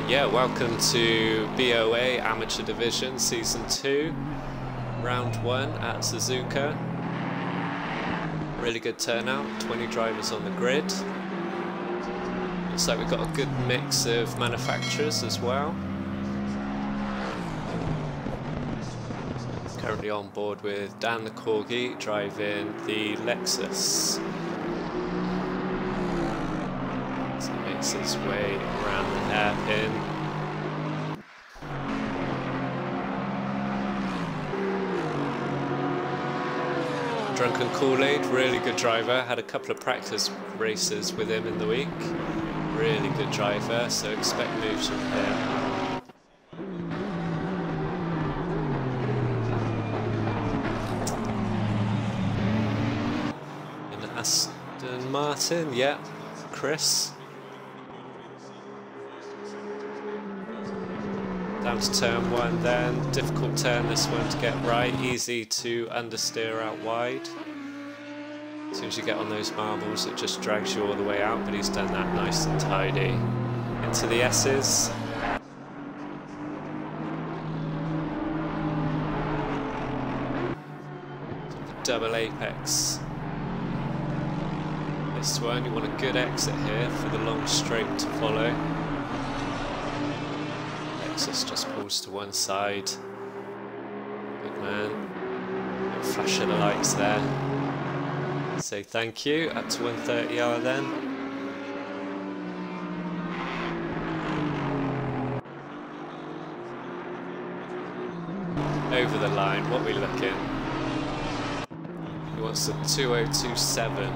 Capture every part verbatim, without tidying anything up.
But yeah, welcome to B O A Amateur Division Season two, Round one at Suzuka. Really good turnout, twenty drivers on the grid. Looks like we've got a good mix of manufacturers as well. Currently on board with Dan the Corgi driving the Lexus. So he makes his way around the hairpin. Drunken Kool-Aid, really good driver, had a couple of practice races with him in the week. Really good driver, so expect moves from him. And Aston Martin, yeah, Chris. Down to turn one then, difficult turn this one to get right, easy to understeer out wide. As soon as you get on those marbles it just drags you all the way out, but he's done that nice and tidy. Into the S's. Double apex. This one, you want a good exit here for the long straight to follow. This just pulls to one side. Big man. Flash of the lights there. Say thank you. Up to one thirty R then. Over the line. What are we looking? He wants a two oh two seven.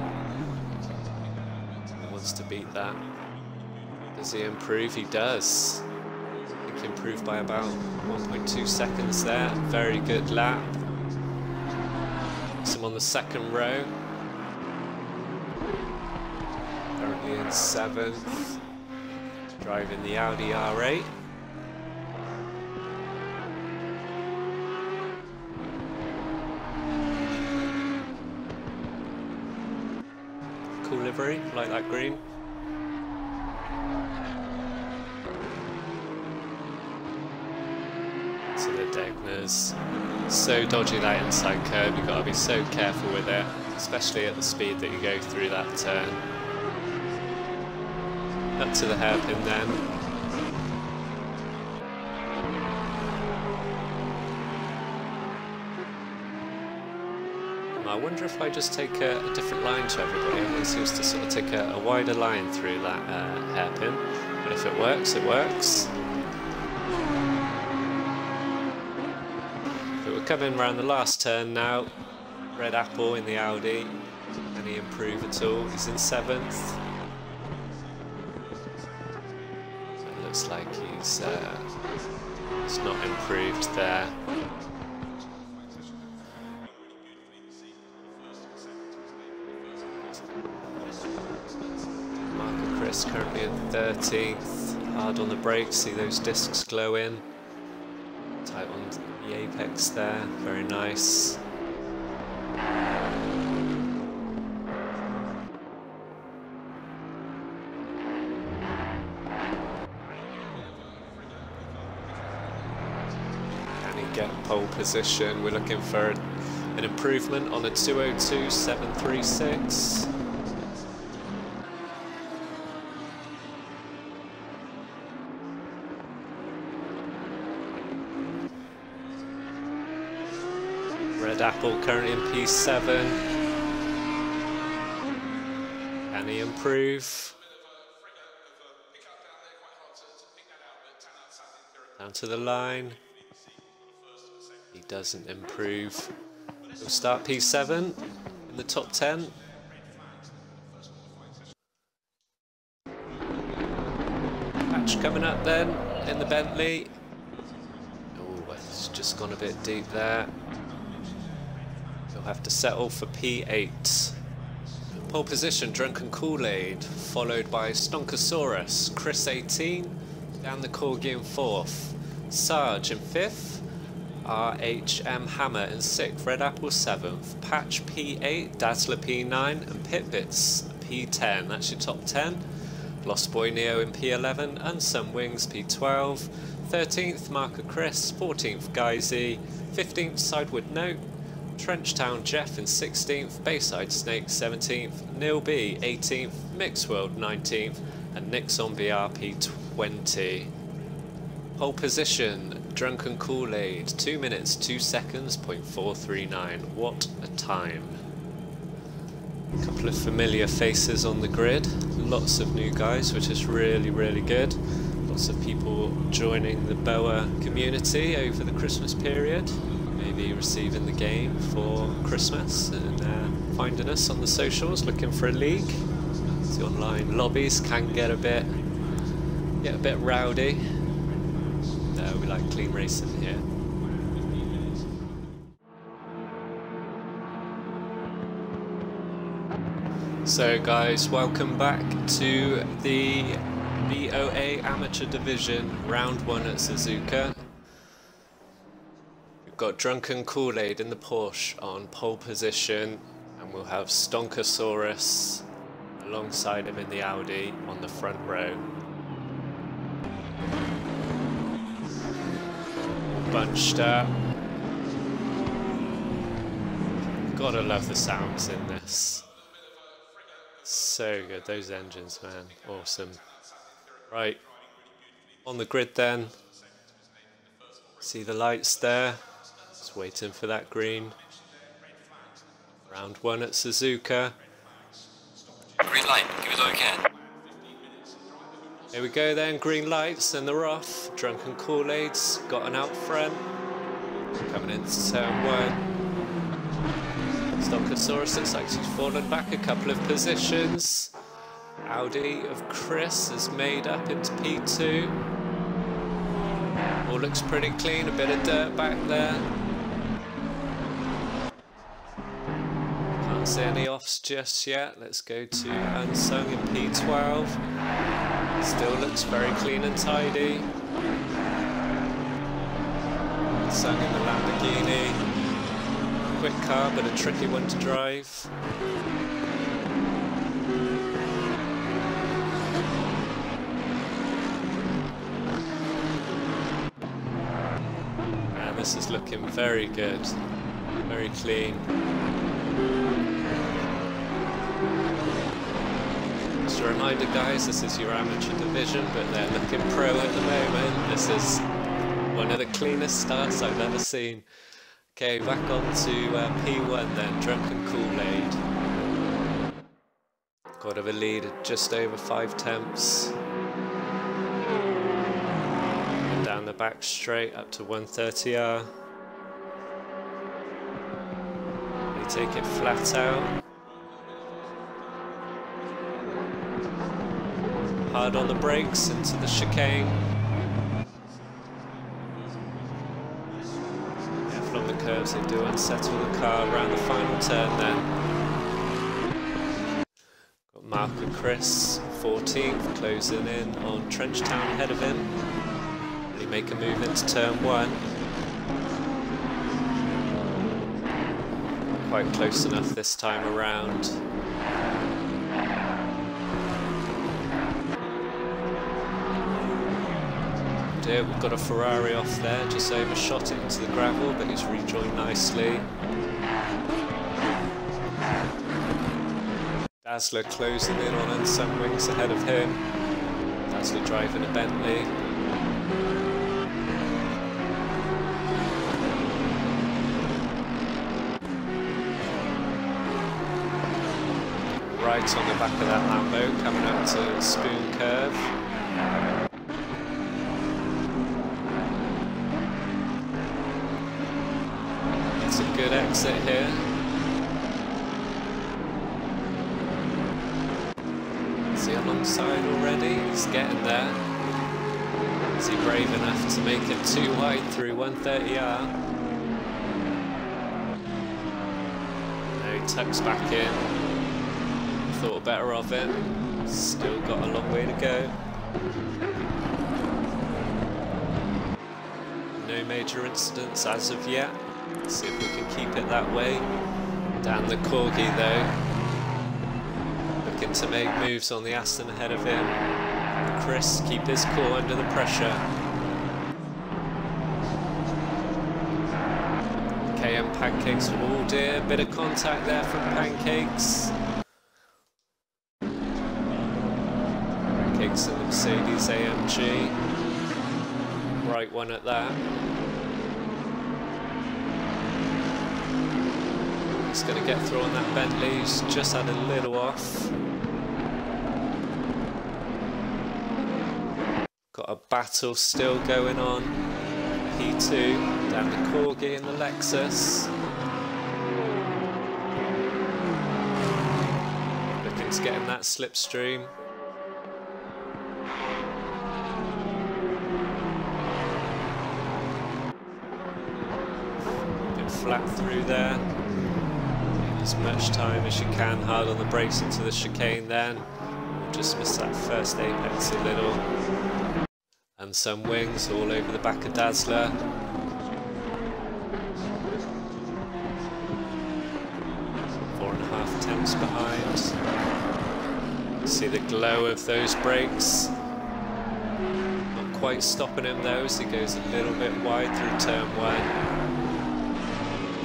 He wants to beat that. Does he improve? He does. Improved by about one point two seconds there. Very good lap. Some on the second row. Currently in seventh. Driving the Audi R eight. Cool livery, like that green. So dodgy that inside curb, you've got to be so careful with it, especially at the speed that you go through that turn. Up to the hairpin then. I wonder if I just take a, a different line to everybody. Everyone seems to sort of take a, a wider line through that uh, hairpin, but if it works, it works. Coming round the last turn now, Red Apple in the Audi, can he improve at all? He's in seventh. So it looks like he's, uh, he's not improved there. Marco Chris currently in thirteenth, hard on the brakes, see those discs glowing. Tight on the apex there, very nice. Can he get pole position? We're looking for an improvement on a two oh two seven three six. Apple currently in P seven. Can he improve? Down to the line. He doesn't improve. We'll start P seven in the top ten. Patch coming up then in the Bentley. Oh, it's just gone a bit deep there. Have to settle for P eight. Pole position, Drunken Kool-Aid, followed by Stonkosaurus, Chris eighteen, Dan the Corgi in fourth, Sarge in fifth, R H M Hammer in sixth, Red Apple seventh, Patch P eight, Dazzler P nine, and Pitbits P ten. That's your top ten. Lost Boy Neo in P eleven, Unsung Wings P twelve, thirteenth Marker Chris, fourteenth Guy Z, fifteenth Sidewood Note, Trenchtown Jeff in sixteenth, Bayside Snake seventeenth, Nilby eighteenth, Mixworld nineteenth, and Nick's on V R P twenty. Pole position, Drunken Kool-Aid, two minutes, two seconds, point four three nine. What a time. A couple of familiar faces on the grid, lots of new guys, which is really, really good. Lots of people joining the B O A community over the Christmas period, maybe receiving the game for Christmas and uh, finding us on the socials, looking for a league. The online lobbies can get a bit, yeah, a bit rowdy. No, we like clean racing here. So guys, welcome back to the B O A Amateur Division, round one at Suzuka. We've got Drunken Kool-Aid in the Porsche on pole position, and we'll have Stonkosaurus alongside him in the Audi on the front row. Bunched up. Gotta love the sounds in this. So good, those engines, man, awesome. Right, on the grid then, see the lights there, just waiting for that green. Round one at Suzuka. Green light, give it all you can. Here we go then, green lights and they're off. Drunken Kool-Aid's got an out front, coming into turn one. Stonkosaurus looks like she's fallen back a couple of positions. Audi of Chris has made up into P two. All looks pretty clean, a bit of dirt back there. Can't see any offs just yet. Let's go to Anson in P twelve. Still looks very clean and tidy. Anson in the Lamborghini. Quick car, but a tricky one to drive. And this is looking very good, very clean. Just a reminder, guys, this is your amateur division, but they're looking pro at the moment. This is one of the cleanest starts I've ever seen. Okay, back on to uh, P one then, Drunken Kool-Aid. Got a lead at just over five tenths. And down the back straight up to one thirty R. They take it flat out. Hard on the brakes into the chicane. Curves, they do unsettle the car around the final turn then. Got Marco Chris, fourteenth, closing in on Trenchtown ahead of him. They make a move into turn one. Quite close enough this time around. Here we've got a Ferrari off there, just overshot it into the gravel, but he's rejoined nicely. Dazzler closing in on Unsung Wings ahead of him. Dazzler driving a Bentley. Right on the back of that Lambo, coming up to Spoon Curve. Good exit here. Is he alongside already? He's getting there. Is he brave enough to make it too wide through one thirty R? No, he tucks back in. Thought better of it. Still got a long way to go. No major incidents as of yet. See if we can keep it that way. Down the corgi though. Looking him to make moves on the Aston ahead of him. Chris, keep his cool under the pressure. K M Pancakes, oh dear, bit of contact there from Pancakes. Pancakes and the Mercedes A M G. Right one at that. He's going to get through on that Bentley, he's just had a little off. Got a battle still going on. P two, down the Corgi and the Lexus. Looking to get in that slipstream. Bit flat through there. As much time as you can, hard on the brakes into the chicane then. Just miss that first apex a little. And some wings all over the back of Dazzler. Four and a half temps behind. See the glow of those brakes. Not quite stopping him though as he goes a little bit wide through turn one.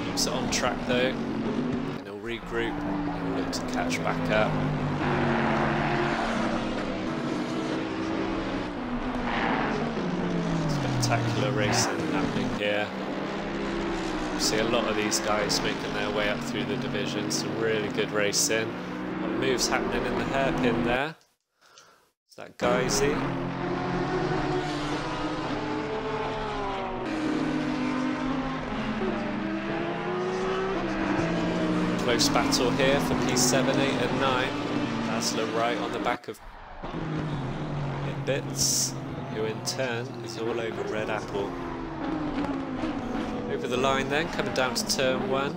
Keeps it on track though. Group and look to catch back up. Spectacular racing happening here. You see a lot of these guys making their way up through the division, some really good racing. A lot of moves happening in the hairpin there. Is that Geisy? Close battle here for P seven, eight and nine. Dazzler right on the back of Pitbits, who in turn is all over Red Apple. Over the line then, coming down to turn one.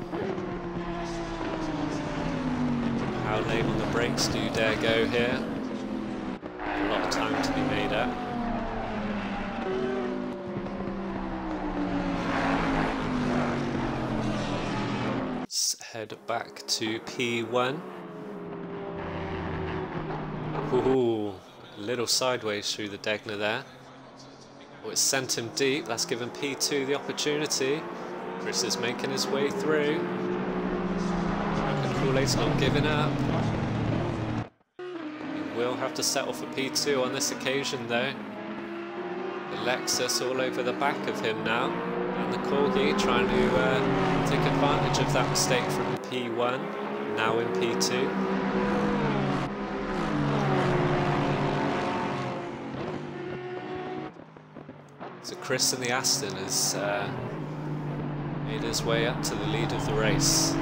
How lame on the brakes do you dare go here? A lot of time to be made up. Head back to P one. Ooh, a little sideways through the Degner there. Oh, it's sent him deep, that's given P two the opportunity. Chris is making his way through. Drunken Kool-Aid's not giving up. He will have to settle for P two on this occasion though. The Lexus all over the back of him now. And the Corgi trying to uh, take advantage of that mistake from P one, now in P two. So Chris and the Aston has uh, made his way up to the lead of the race.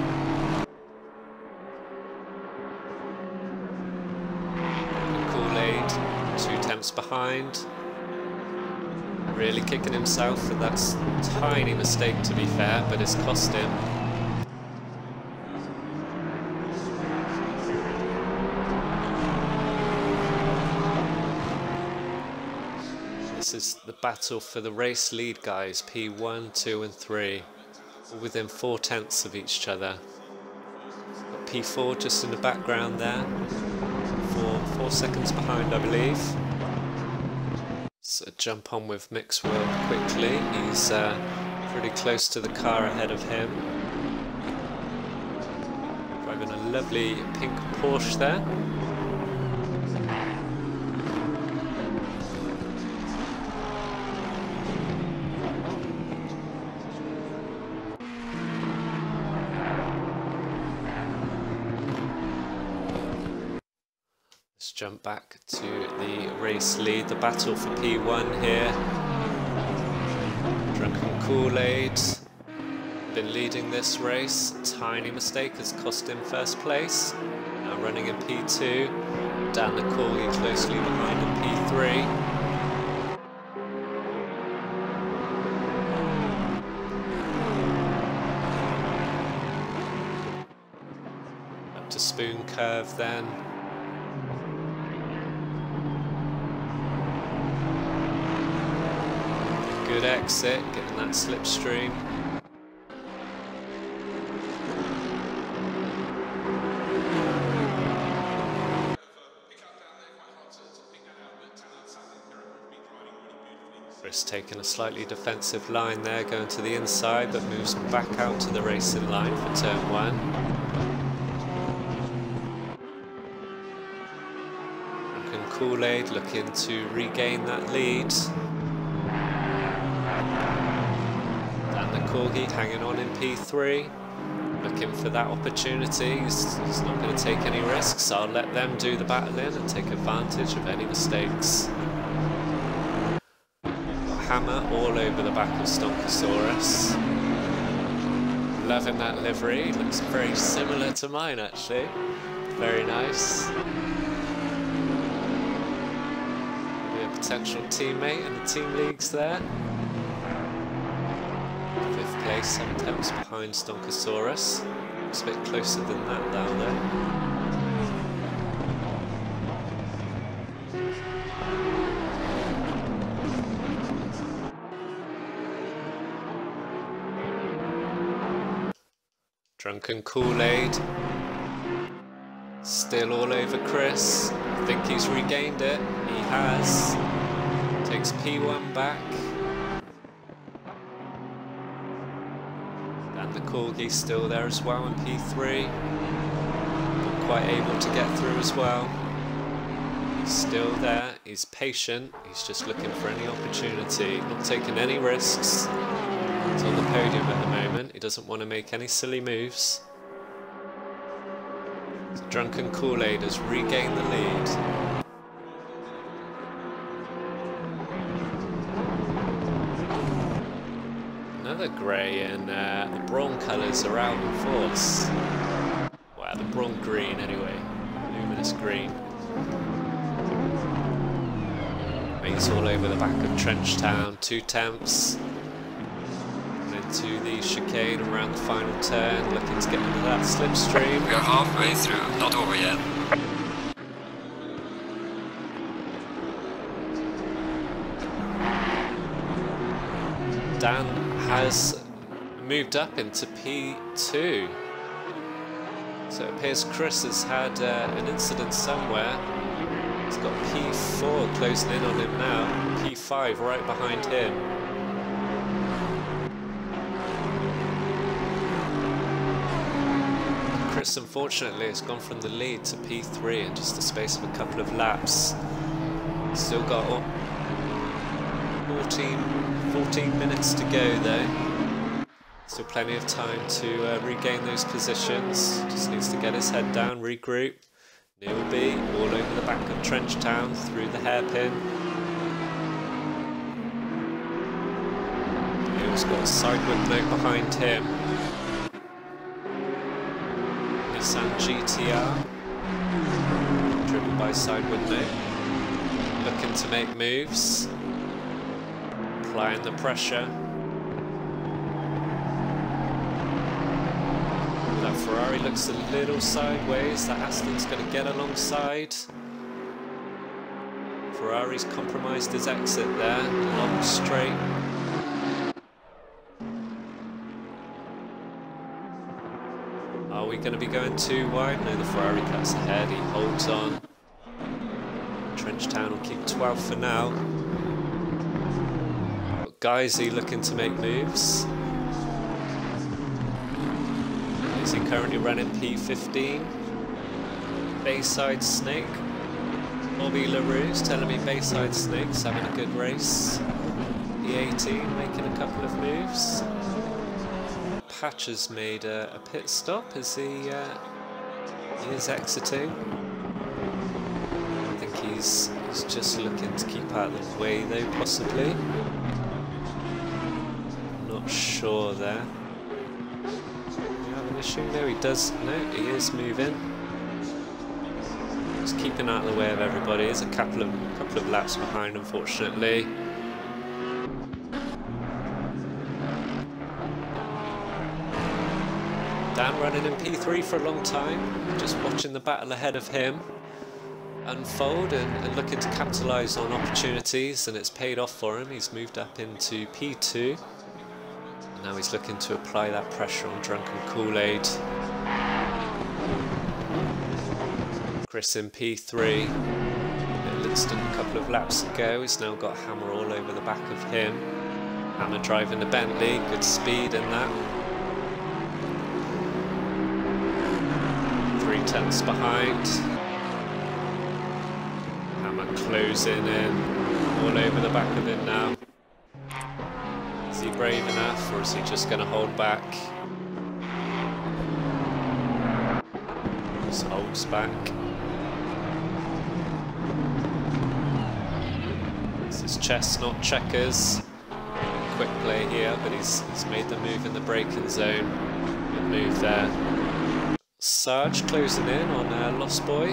Kool-Aid, two temps behind. Really kicking himself for that tiny mistake to be fair, but it's cost him. This is the battle for the race lead guys, P one, two and three, within four tenths of each other. Got P four just in the background there, four, four seconds behind I believe. So jump on with Mixworld quickly, he's uh, pretty close to the car ahead of him. Driving a lovely pink Porsche there. Jump back to the race lead, the battle for P one here. Drunken Kool-Aid been leading this race, tiny mistake has cost him first place. Now running in P two, down the Corgi closely behind in P three. Up to Spoon Curve then. Good exit, getting that slipstream. Stonkosaurus taking a slightly defensive line there, going to the inside, but moves back out to the racing line for turn one. Drunken Kool-Aid looking to regain that lead. And the Corgi hanging on in P three. Looking for that opportunity. He's, he's not going to take any risks. I'll let them do the battling and take advantage of any mistakes. Hammer all over the back of Stonkosaurus. Loving that livery. Looks very similar to mine actually. Very nice. Be a potential teammate in the team leagues there. Seven attempts behind Stonkosaurus. It's a bit closer than that now though. Drunken Kool-Aid. Still all over Chris. I think he's regained it. He has. Takes P one back. Corgi's still there as well in P three, not quite able to get through as well. He's still there, he's patient, he's just looking for any opportunity, not taking any risks. He's on the podium at the moment, he doesn't want to make any silly moves. So Drunken Kool-Aid has regained the lead. Another grey, and uh, the brawn colours are out in force. Wow, the brawn green anyway, luminous green. Mates all over the back of Trenchtown, two temps. And into the chicane around the final turn, looking to get into that slipstream. We are halfway through, not over yet. Dan has moved up into P two. So it appears Chris has had uh, an incident somewhere. He's got P four closing in on him now, P five right behind him. Chris unfortunately has gone from the lead to P three in just the space of a couple of laps. Still got up fourteen, fourteen minutes to go though, so plenty of time to uh, regain those positions. Just needs to get his head down, regroup. Nilby all over the back of Trenchtown through the hairpin. Neil's got a Sidewood Note behind him. Nissan G T R, driven by Sidewood Note, looking to make moves. Applying the pressure. That Ferrari looks a little sideways. That Aston's going to get alongside. Ferrari's compromised his exit there. Long straight. Are we going to be going too wide? No, the Ferrari cuts ahead. He holds on. Trenchtown will keep twelve for now. Guy Z looking to make moves. Is he currently running P fifteen? Bayside Snake. Bobby LaRue's telling me Bayside Snake's having a good race. P eighteen making a couple of moves. Patch has made a, a pit stop as he, uh, he is exiting. I think he's, he's just looking to keep out of the way though, possibly. Sure, there. Do you have an issue? No, he does. No, he is moving. He's keeping out of the way of everybody. He's a couple of couple of laps behind, unfortunately. Dan running in P three for a long time, just watching the battle ahead of him unfold and, and looking to capitalise on opportunities, and it's paid off for him. He's moved up into P two. Now he's looking to apply that pressure on Drunken Kool-Aid. Chris in P three, a Johnston a couple of laps ago. He's now got Hammer all over the back of him. Hammer driving the Bentley, good speed in that. Three tenths behind. Hammer closing in, all over the back of him now. Is he brave enough, or is he just going to hold back? Just holds back. This is Chestnut Checkers. Quick play here, but he's, he's made the move in the braking zone. Good move there. Sarge closing in on uh, Lost Boy.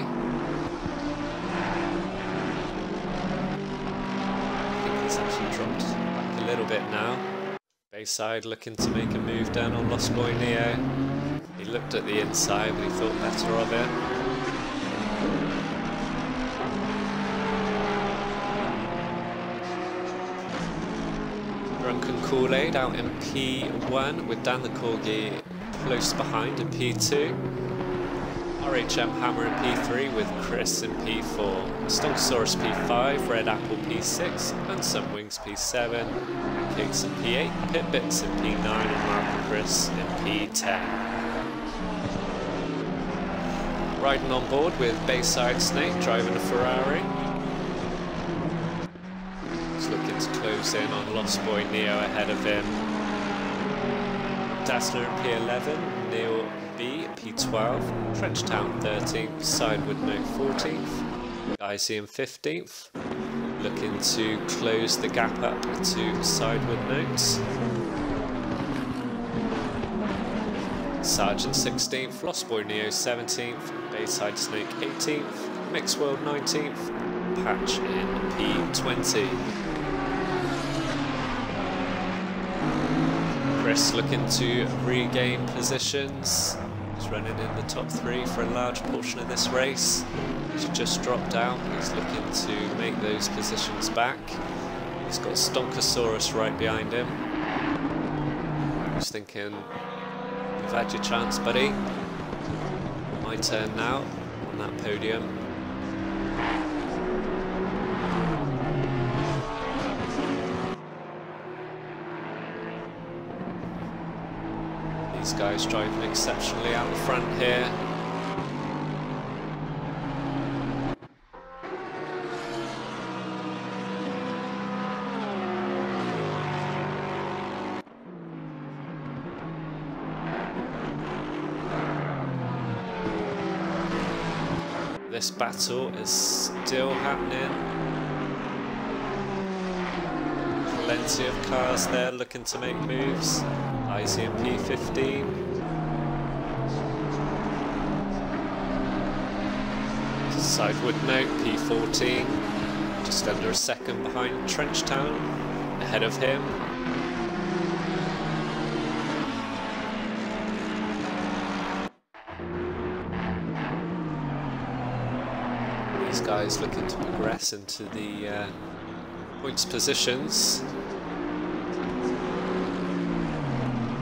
I think he's actually dropped back a little bit now. Bayside looking to make a move down on Lost Boy Neo. He looked at the inside, but he thought better of it. Drunken Kool-Aid out in P one with Dan the Corgi close behind in P two. R H M Hammer in P three with Chris in P four. Stonkosaurus P five, Red Apple P six, and Sunwings P seven. Pancakes in P eight, Pitbits in P nine, and Mark Chris in P ten. Riding on board with Bayside Snake driving a Ferrari. Close in on Lost Boy Neo ahead of him. Dazzler P eleven, Nilby P twelve, Trenchtown thirteenth, Sidewood Note fourteenth, Geisy in fifteenth, looking to close the gap up to Sidewood Note. Sergeant sixteenth, Lost Boy Neo seventeenth, Bayside Snake eighteenth, Mixworld nineteenth, Patch in P twenty. Chris looking to regain positions. He's running in the top three for a large portion of this race. He's just dropped out. He's looking to make those positions back. He's got Stonkosaurus right behind him. I was thinking, you've had your chance, buddy. My turn now on that podium. These guys driving exceptionally out the front here. This battle is still happening. Plenty of cars there looking to make moves. Guy Z in P fifteen. Sidewood Note P fourteen. Just under a second behind Trenchtown. Ahead of him. These guys looking to progress into the uh, points positions.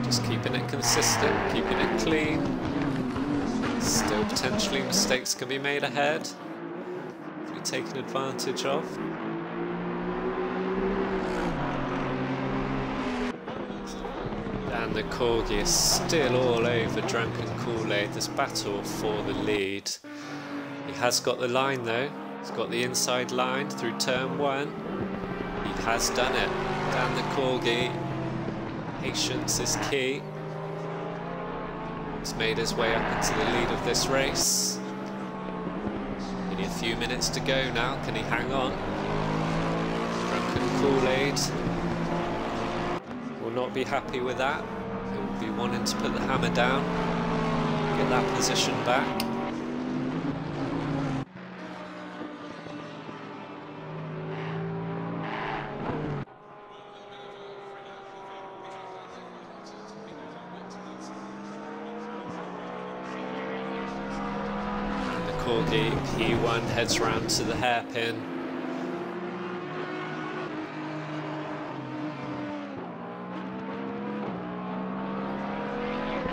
Just keeping it consistent, keeping it clean. Still potentially mistakes can be made ahead. To be taken advantage of. And the Corgi is still all over Drunken Kool-Aid. This battle for the lead. He has got the line though. He's got the inside line through turn one. He has done it. Dan the Corgi. Patience is key. He's made his way up into the lead of this race. Only a few minutes to go now. Can he hang on? Drunken Kool-Aid will not be happy with that. He'll be wanting to put the hammer down, get that position back. Corgi P one heads round to the hairpin.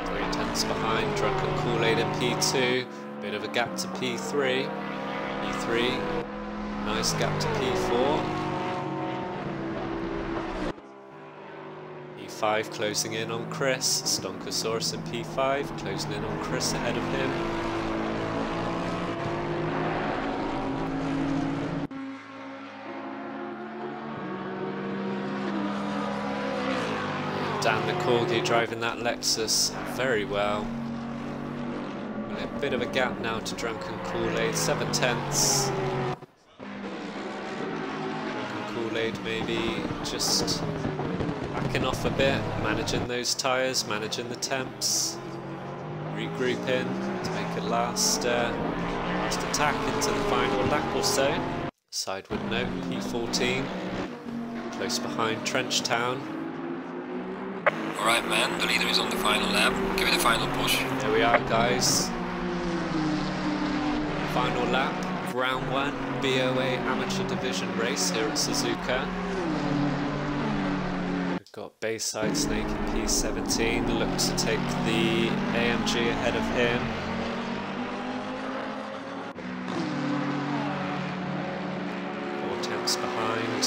Three tenths behind, Drunken Kool-Aid in P two. Bit of a gap to P three. P three, nine nice gap to P four. P five closing in on Chris. Stonkosaurus in P five closing in on Chris ahead of him. Dan the Corgi driving that Lexus very well. And a bit of a gap now to Drunken Kool-Aid, seven tenths. Drunken Kool-Aid maybe just backing off a bit, managing those tyres, managing the temps, regrouping to make a last, uh, last attack into the final lap or so. Sidewood Note, P fourteen, close behind Trenchtown. Alright man, the leader is on the final lap, give it a final push. There we are guys. Final lap of round one, B O A Amateur Division race here at Suzuka. We've got Bayside Snake in P seventeen, looks to take the A M G ahead of him. four tenths behind,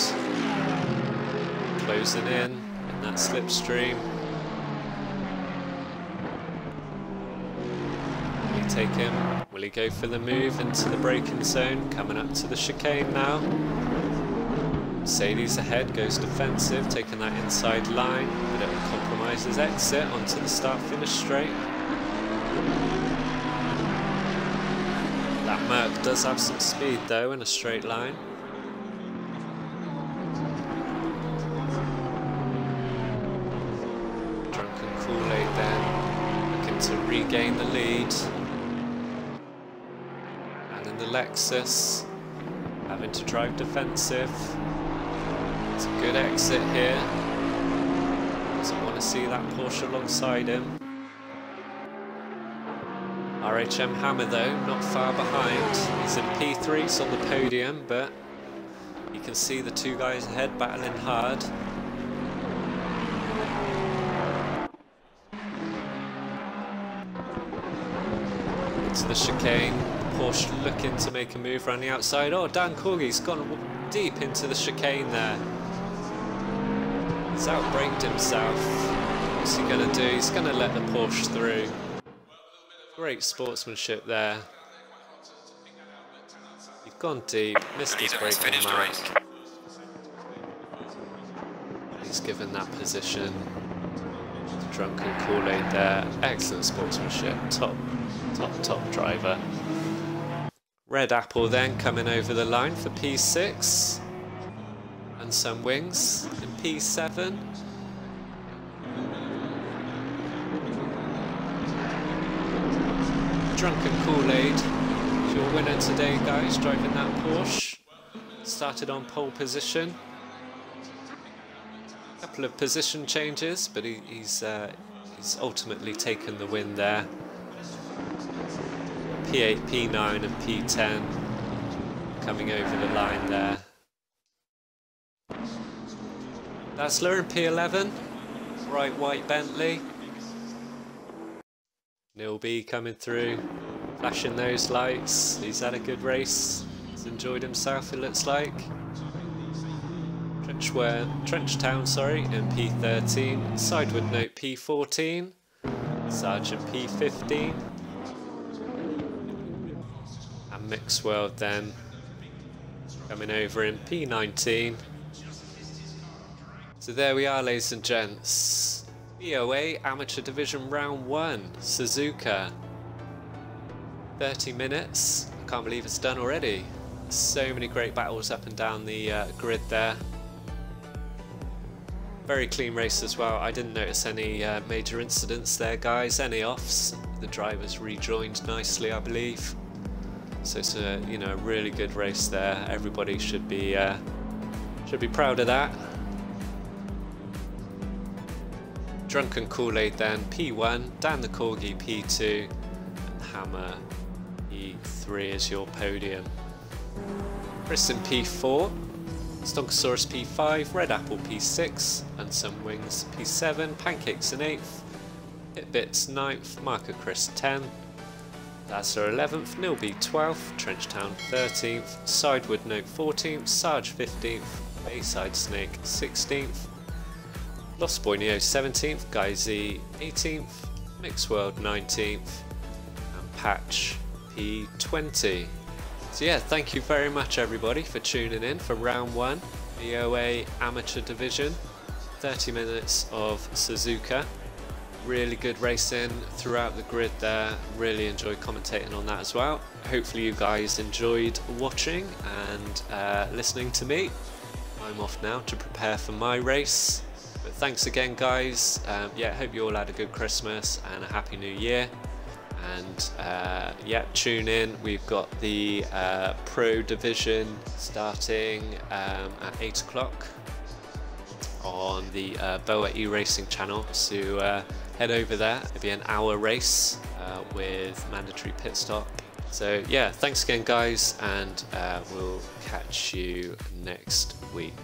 closing in in that slipstream. Take him. Will he go for the move into the braking zone? Coming up to the chicane now. Mercedes ahead, goes defensive, taking that inside line, but it will compromise his exit onto the start finish straight. That Merc does have some speed though in a straight line. Drunken Kool-Aid then, looking to regain the lead. Lexus having to drive defensive. It's a good exit here. Doesn't want to see that Porsche alongside him. R H M Hammer though, not far behind. He's in P three, he's on the podium, but you can see the two guys ahead battling hard. Into the chicane. Porsche looking to make a move around the outside. Oh, Dan Corgi's gone deep into the chicane there. He's outbraked himself. What's he going to do? He's going to let the Porsche through. Great sportsmanship there. He's gone deep, missed his braking mark. He's given that position to Drunken Kool-Aid there. Excellent sportsmanship. Top, top, top driver. Red Apple then coming over the line for P six and some wings in P seven. Drunken Kool-Aid, your winner today guys, driving that Porsche. Started on pole position. A couple of position changes, but he, he's, uh, he's ultimately taken the win there. P eight, P nine and P ten coming over the line there. Dazzler in P eleven, bright white Bentley. Nilby coming through, flashing those lights. He's had a good race, he's enjoyed himself it looks like. Trenchtown, sorry, in P thirteen, Sidewood Note P fourteen, Sergeant P fifteen. Mixworld then coming over in P nineteen. So there we are ladies and gents, B O A Amateur Division Round one, Suzuka. Thirty minutes, I can't believe it's done already. So many great battles up and down the uh, grid there. Very clean race as well. I didn't notice any uh, major incidents there guys, any offs. The drivers rejoined nicely I believe. So it's a, you know, a really good race there. Everybody should be uh, should be proud of that. Drunken Kool-Aid then P one, Dan the Corgi P two, and Hammer P three is your podium. Chris in P four, Stonkosaurus P five, Red Apple P six, and some wings P seven, Pancakes in eighth, Pitbits ninth, Marker Chris ten. Dazzler eleventh, Nilby twelfth, Trenchtown thirteenth, Sidewood Note fourteenth, Sarge fifteenth, Bayside Snake sixteenth, Lost Boy Neo seventeenth, Guy Z eighteenth, Mixworld nineteenth, and Patch P twenty. So yeah, thank you very much everybody for tuning in for round one, B O A Amateur Division, thirty minutes of Suzuka. Really good racing throughout the grid there, really enjoyed commentating on that as well. Hopefully you guys enjoyed watching and uh, listening to me. I'm off now to prepare for my race, but thanks again guys. Um, yeah, hope you all had a good Christmas and a happy new year, and uh, yeah, tune in. We've got the uh, pro division starting um, at eight o'clock on the uh, B O A E-Racing channel, so uh, head over there. It'll be an hour race uh, with mandatory pit stop. So yeah, thanks again guys, and uh, we'll catch you next week.